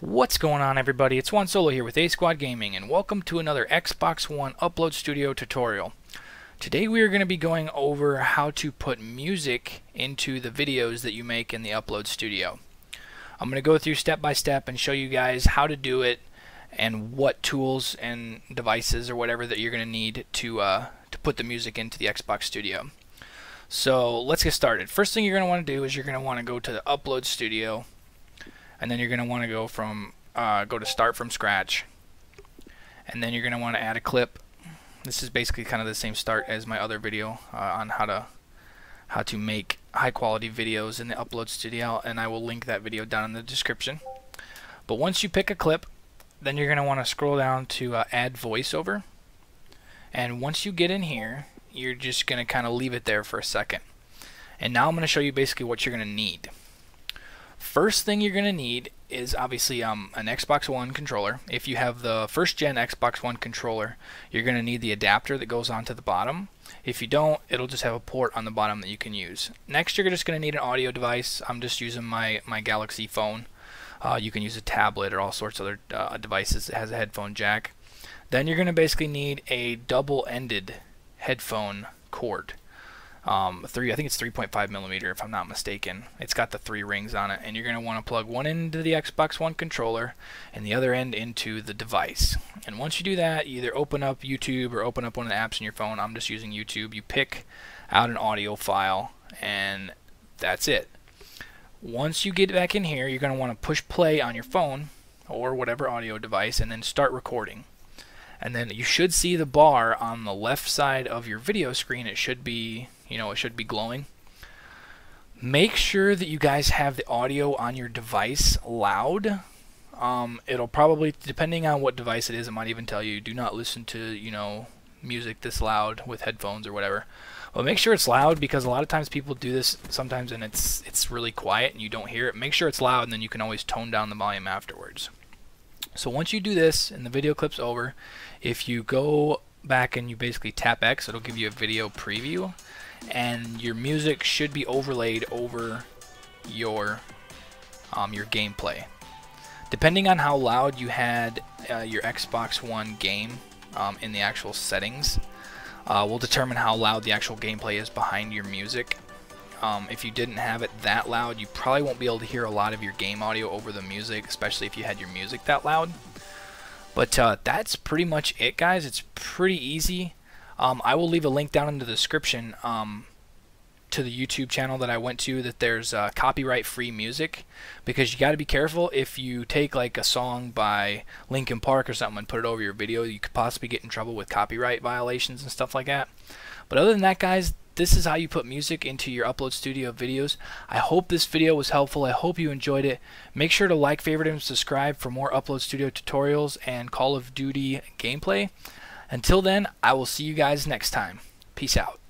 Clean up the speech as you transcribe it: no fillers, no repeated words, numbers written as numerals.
What's going on, everybody? It's Juan Solo here with A Squad Gaming, and welcome to another Xbox One Upload Studio tutorial. Today we are going to be going over how to put music into the videos that you make in the Upload Studio. I'm going to go through step by step and show you guys how to do it and what tools and devices or whatever that you're going to need to put the music into the Xbox Studio. So let's get started. First thing you're going to want to do is you're going to want to go to the Upload Studio. And then you're going to want to go to start from scratch, and then you're going to want to add a clip. This is basically kind of the same start as my other video on how to make high quality videos in the Upload Studio, and I will link that video down in the description. But once you pick a clip, then you're going to want to scroll down to add voiceover, and once you get in here, you're just going to kind of leave it there for a second. And now I'm going to show you basically what you're going to need. First thing you're going to need is obviously an Xbox One controller. If you have the first gen Xbox One controller, you're going to need the adapter that goes onto the bottom. If you don't, it'll just have a port on the bottom that you can use. Next, you're just going to need an audio device. I'm just using my Galaxy phone. You can use a tablet or all sorts of other devices that has a headphone jack. Then you're going to basically need a double-ended headphone cord. I think it's 3.5 millimeter if I'm not mistaken. It's got the 3 rings on it, and you're going to want to plug one end into the Xbox One controller and the other end into the device. And once you do that, you either open up YouTube or open up one of the apps on your phone. I'm just using YouTube. You pick out an audio file, and that's it. Once you get back in here, you're going to want to push play on your phone or whatever audio device and then start recording. And then you should see the bar on the left side of your video screen. It should be, you know, it should be glowing. Make sure that you guys have the audio on your device loud. It'll probably, depending on what device it is, it might even tell you do not listen to, you know, music this loud with headphones or whatever. But make sure it's loud, because a lot of times people do this sometimes and it's really quiet and you don't hear it. Make sure it's loud, and then you can always tone down the volume afterwards. So once you do this and the video clip's over, if you go back and you basically tap X, it'll give you a video preview, and your music should be overlaid over your gameplay. Depending on how loud you had your Xbox One game in the actual settings, will determine how loud the actual gameplay is behind your music. If you didn't have it that loud, you probably won't be able to hear a lot of your game audio over the music, especially if you had your music that loud. But that's pretty much it, guys. It's pretty easy. I will leave a link down in the description to the YouTube channel that I went to, that there's copyright-free music, because you got to be careful. If you take like a song by Linkin Park or something and put it over your video, you could possibly get in trouble with copyright violations and stuff like that. But other than that, guys, this is how you put music into your Upload Studio videos. I hope this video was helpful. I hope you enjoyed it. Make sure to like, favorite, and subscribe for more Upload Studio tutorials and Call of Duty gameplay. Until then, I will see you guys next time. Peace out.